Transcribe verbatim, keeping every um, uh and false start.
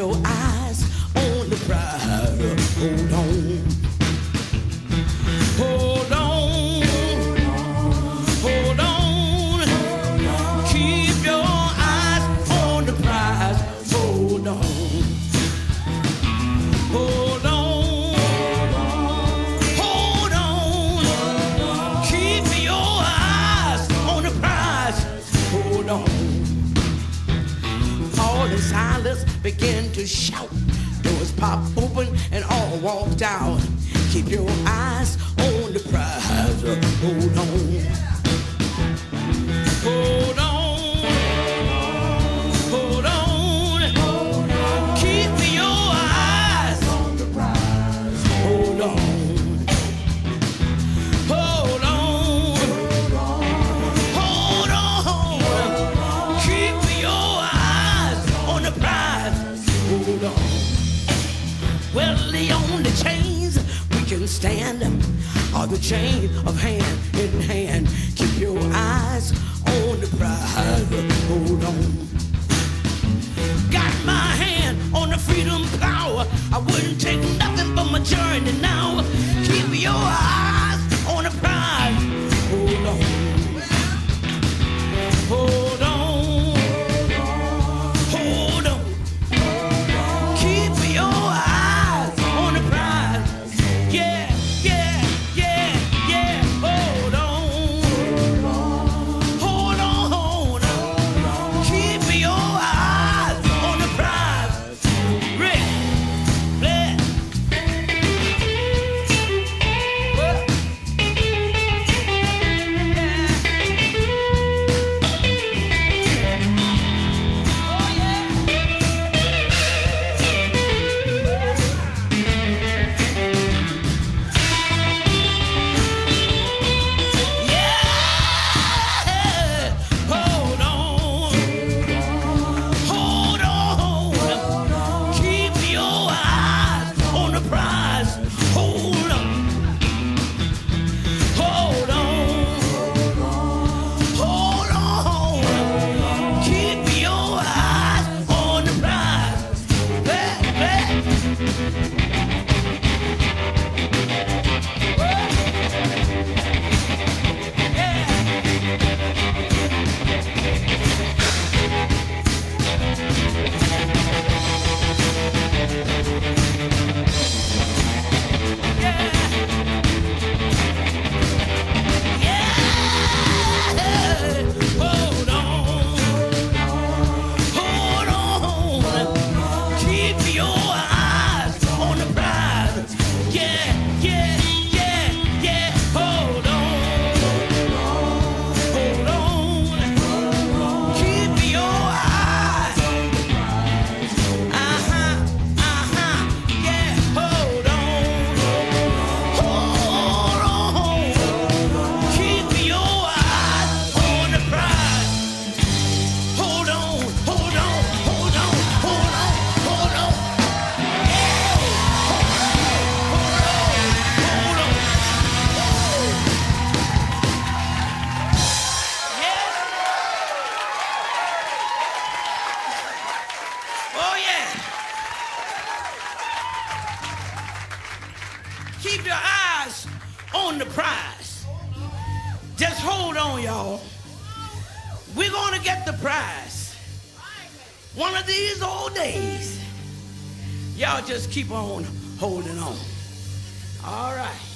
your eyes on the prize. Hold on, hold on, hold on. Keep your eyes on the prize. Hold on, hold on, hold on. Keep your eyes on the prize. Hold on. All the silence began to shout. Doors pop open and all walked out. Keep your eyes on the prize. Hold on. Hold on. Hold on. Hold on. Keep your eyes on the prize. Hold on. Hold on. Hold on. Keep your hold on. Well, the only chains we can stand are the chain of hand in hand. Keep your eyes on the prize. Hold on. Got my hand on the freedom power. I wouldn't take nothing but my journey now. Keep your eyes on the prize. Hold on. Hold on. Keep your eyes on the prize. Just hold on, y'all. We're going to get the prize one of these old days. Y'all just keep on holding on. All right.